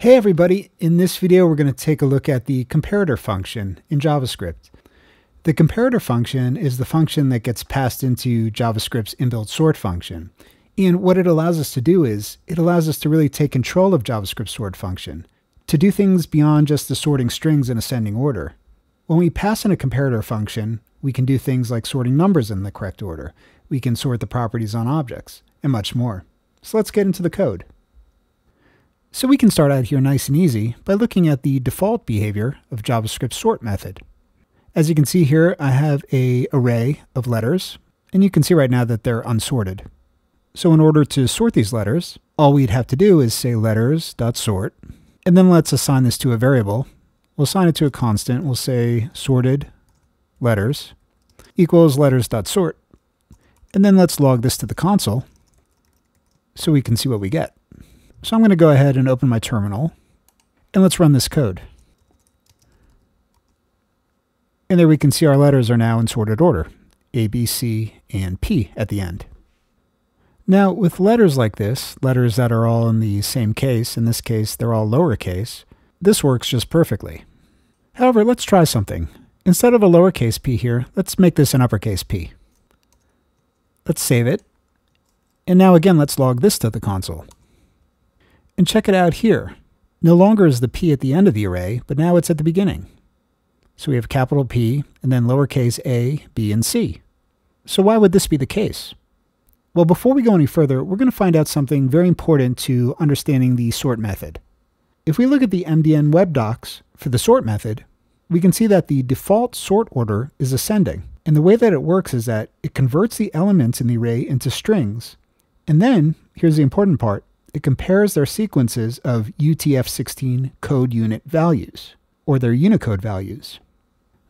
Hey everybody, in this video we're going to take a look at the comparator function in JavaScript. The comparator function is the function that gets passed into JavaScript's inbuilt sort function. And what it allows us to do is, it allows us to really take control of JavaScript's sort function, to do things beyond just the sorting strings in ascending order. When we pass in a comparator function, we can do things like sorting numbers in the correct order, we can sort the properties on objects, and much more. So let's get into the code. So we can start out here nice and easy by looking at the default behavior of JavaScript's sort method. As you can see here, I have an array of letters, and you can see right now that they're unsorted. So in order to sort these letters, all we'd have to do is say letters.sort, and then let's assign this to a variable. We'll assign it to a constant. We'll say sorted letters equals letters.sort, and then let's log this to the console so we can see what we get. So I'm going to go ahead and open my terminal, and let's run this code. And there we can see our letters are now in sorted order, A, B, C, and P at the end. Now with letters like this, letters that are all in the same case, in this case they're all lowercase, this works just perfectly. However, let's try something. Instead of a lowercase p here, let's make this an uppercase P. Let's save it, and now again let's log this to the console. And check it out here. No longer is the P at the end of the array, but now it's at the beginning. So we have capital P and then lowercase a, b, and c. So why would this be the case? Well, before we go any further, we're going to find out something very important to understanding the sort method. If we look at the MDN web docs for the sort method, we can see that the default sort order is ascending. And the way that it works is that it converts the elements in the array into strings. And then, here's the important part, it compares their sequences of UTF-16 code unit values, or their Unicode values.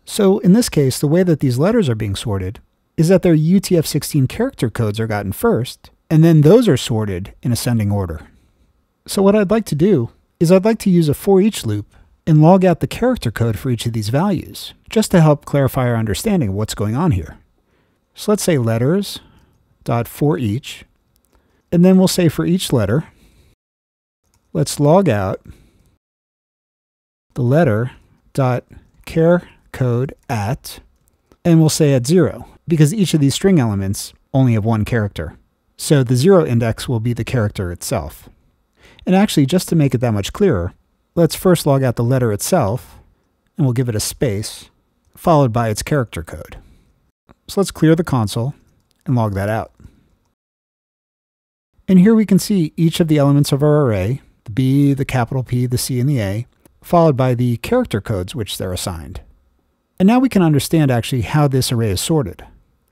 So in this case, the way that these letters are being sorted is that their UTF-16 character codes are gotten first, and then those are sorted in ascending order. So what I'd like to do is I'd like to use a for each loop and log out the character code for each of these values, just to help clarify our understanding of what's going on here. So let's say letters.forEach, and then we'll say for each letter, let's log out the letter dot care code at, and we'll say at 0, because each of these string elements only have one character. So the 0 index will be the character itself. And actually, just to make it that much clearer, let's first log out the letter itself, and we'll give it a space, followed by its character code. So let's clear the console and log that out. And here we can see each of the elements of our array, the B, the capital P, the C, and the A, followed by the character codes which they're assigned. And now we can understand actually how this array is sorted.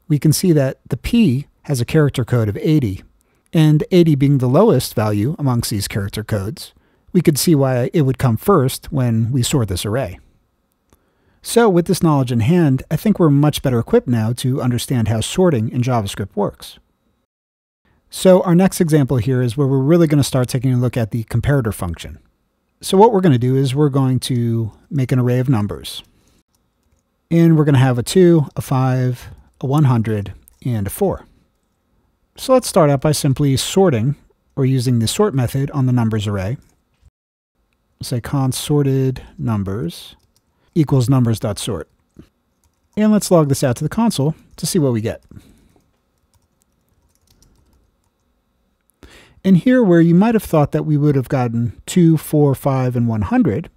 We can see that the P has a character code of 80, and 80 being the lowest value amongst these character codes, we could see why it would come first when we sort this array. So with this knowledge in hand, I think we're much better equipped now to understand how sorting in JavaScript works. So our next example here is where we're really going to start taking a look at the comparator function. So what we're going to do is we're going to make an array of numbers. And we're going to have a 2, a 5, a 100, and a 4. So let's start out by simply sorting, or using the sort method on the numbers array. Say const sorted numbers equals numbers.sort. And let's log this out to the console to see what we get. And here, where you might have thought that we would have gotten 2, 4, 5, and 100,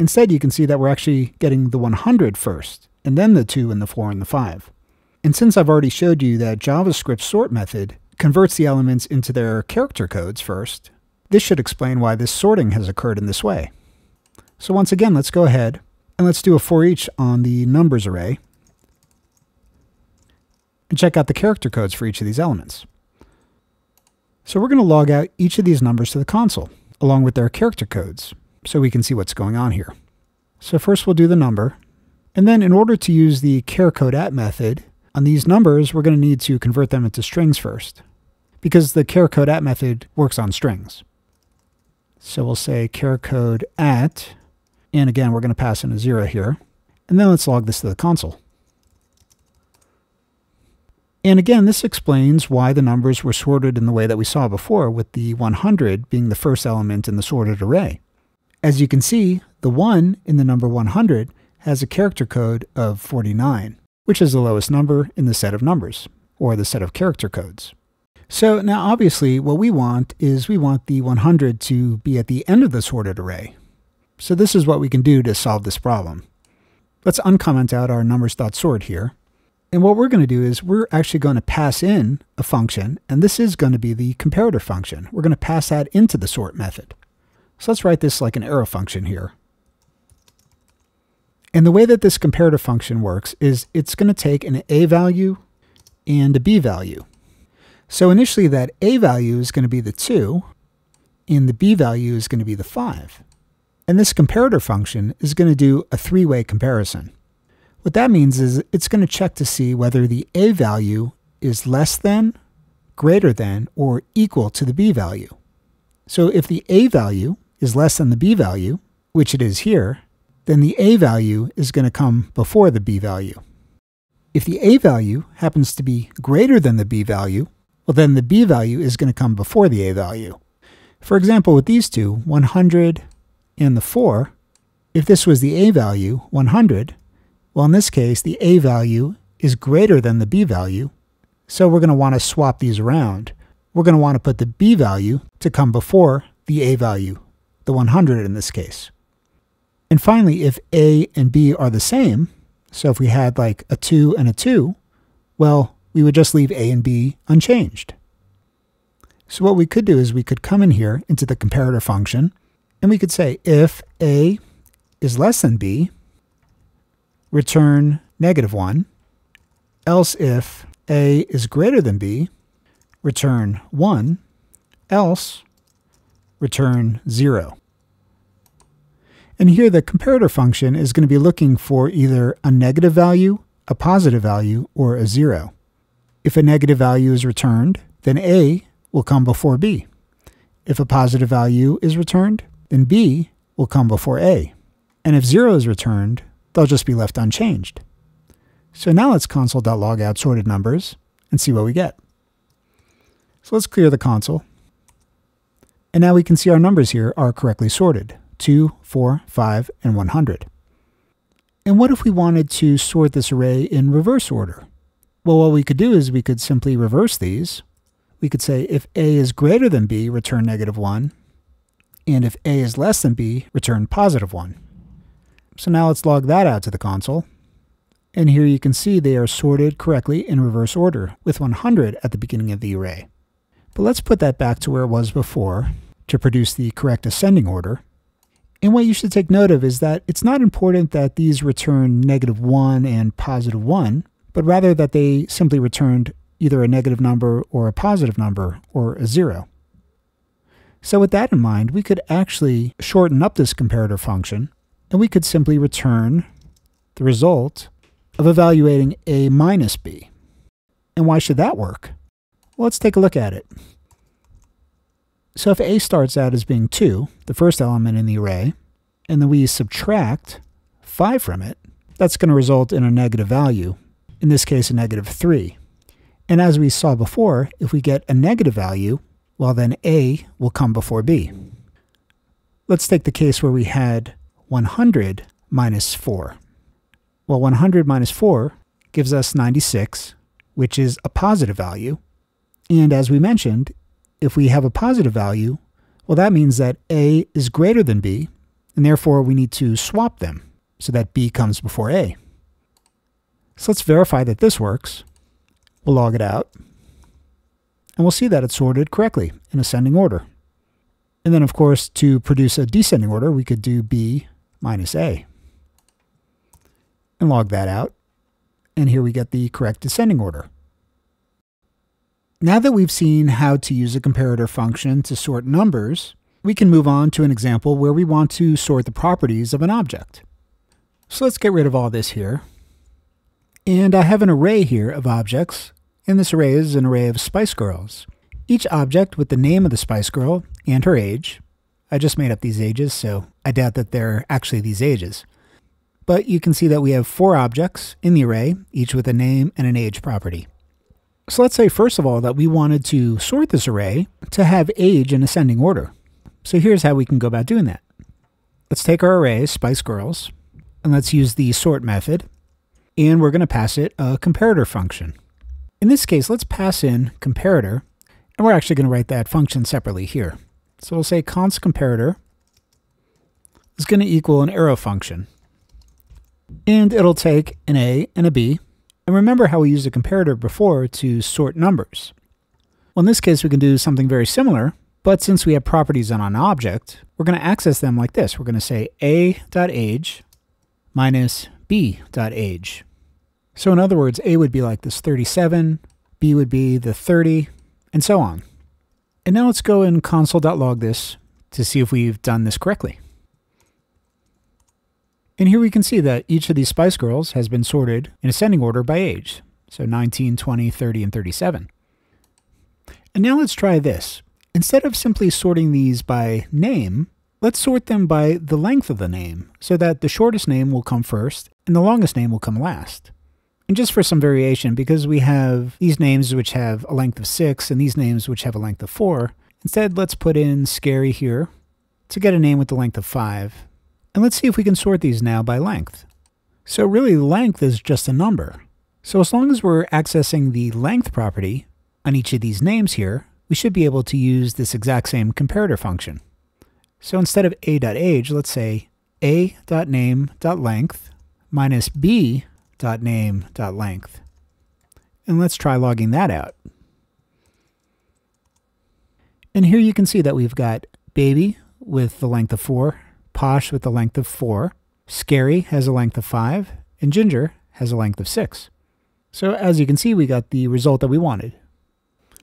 instead you can see that we're actually getting the 100 first, and then the 2 and the 4 and the 5. And since I've already showed you that JavaScript's sort method converts the elements into their character codes first, this should explain why this sorting has occurred in this way. So once again, let's go ahead and let's do a for each on the numbers array and check out the character codes for each of these elements. So we're going to log out each of these numbers to the console, along with their character codes, so we can see what's going on here. So first we'll do the number, and then in order to use the careCodeAt method on these numbers, we're going to need to convert them into strings first, because the careCodeAt method works on strings. So we'll say careCodeAt, and again we're going to pass in a 0 here, and then let's log this to the console. And again, this explains why the numbers were sorted in the way that we saw before, with the 100 being the first element in the sorted array. As you can see, the 1 in the number 100 has a character code of 49, which is the lowest number in the set of numbers, or the set of character codes. So now obviously what we want is we want the 100 to be at the end of the sorted array. So this is what we can do to solve this problem. Let's uncomment out our numbers.sort here. And what we're going to do is we're actually going to pass in a function, and this is going to be the comparator function. We're going to pass that into the sort method. So let's write this like an arrow function here. And the way that this comparator function works is it's going to take an A value and a B value. So initially that A value is going to be the 2, and the B value is going to be the 5. And this comparator function is going to do a three-way comparison. What that means is it's going to check to see whether the A value is less than, greater than, or equal to the B value. So if the A value is less than the B value, which it is here, then the A value is going to come before the B value. If the A value happens to be greater than the B value, well then the B value is going to come before the A value. For example, with these two, 100 and the 4, if this was the A value, 100, well, in this case, the A value is greater than the B value, so we're going to want to swap these around. We're going to want to put the B value to come before the A value, the 100 in this case. And finally, if A and B are the same, so if we had like a 2 and a 2, well, we would just leave A and B unchanged. So what we could do is we could come in here into the comparator function, and we could say if A is less than B, return -1, else if A is greater than B, return 1, else return 0. And here the comparator function is going to be looking for either a negative value, a positive value, or a 0. If a negative value is returned, then A will come before B. If a positive value is returned, then B will come before A. And if 0 is returned, they'll just be left unchanged. So now let's console.log out sorted numbers and see what we get. So let's clear the console. And now we can see our numbers here are correctly sorted, 2, 4, 5, and 100. And what if we wanted to sort this array in reverse order? Well, what we could do is we could simply reverse these. We could say if A is greater than B, return -1, and if A is less than B, return +1. So now let's log that out to the console. And here you can see they are sorted correctly in reverse order with 100 at the beginning of the array. But let's put that back to where it was before to produce the correct ascending order. And what you should take note of is that it's not important that these return -1 and +1, but rather that they simply returned either a negative number or a positive number or a 0. So with that in mind, we could actually shorten up this comparator function, and we could simply return the result of evaluating A minus B. And why should that work? Well, let's take a look at it. So if A starts out as being 2, the first element in the array, and then we subtract 5 from it, that's going to result in a negative value, in this case a -3. And as we saw before, if we get a negative value, well then A will come before B. Let's take the case where we had 100 minus 4. Well, 100 minus 4 gives us 96, which is a positive value. And as we mentioned, if we have a positive value, well, that means that A is greater than B, and therefore we need to swap them so that B comes before A. So let's verify that this works. We'll log it out, and we'll see that it's sorted correctly in ascending order. And then, of course, to produce a descending order, we could do B minus A and log that out, and here we get the correct descending order. Now that we've seen how to use a comparator function to sort numbers, we can move on to an example where we want to sort the properties of an object. So let's get rid of all this here, and I have an array here of objects, and this array is an array of Spice Girls, each object with the name of the Spice Girl and her age. I just made up these ages, so I doubt that they're actually these ages. But you can see that we have 4 objects in the array, each with a name and an age property. So let's say, first of all, that we wanted to sort this array to have age in ascending order. So here's how we can go about doing that. Let's take our array, Spice Girls, and let's use the sort method. And we're going to pass it a comparator function. In this case, let's pass in comparator, and we're actually going to write that function separately here. So we'll say const comparator is going to equal an arrow function. And it'll take an A and a B. And remember how we used a comparator before to sort numbers. Well, in this case, we can do something very similar, but since we have properties on an object, we're going to access them like this. We're going to say a.age minus b.age. So in other words, A would be like this 37, B would be the 30, and so on. And now let's go and console.log this to see if we've done this correctly. And here we can see that each of these Spice Girls has been sorted in ascending order by age. So 19, 20, 30, and 37. And now let's try this. Instead of simply sorting these by name, let's sort them by the length of the name so that the shortest name will come first and the longest name will come last. And just for some variation, because we have these names which have a length of 6 and these names which have a length of 4, instead let's put in Scary here to get a name with the length of 5. And let's see if we can sort these now by length. So really, length is just a number. So as long as we're accessing the length property on each of these names here, we should be able to use this exact same comparator function. So instead of a.age, let's say a.name.length minus b.name.length. And let's try logging that out. And here you can see that we've got baby with the length of 4, Posh with a length of 4, Scary has a length of 5, and Ginger has a length of 6. So as you can see, we got the result that we wanted.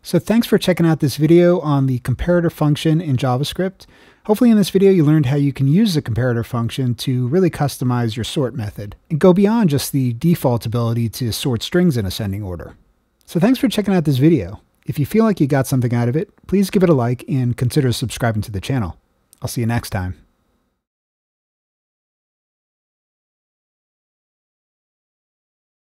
So thanks for checking out this video on the comparator function in JavaScript. Hopefully in this video you learned how you can use the comparator function to really customize your sort method and go beyond just the default ability to sort strings in ascending order. So thanks for checking out this video. If you feel like you got something out of it, please give it a like and consider subscribing to the channel. I'll see you next time.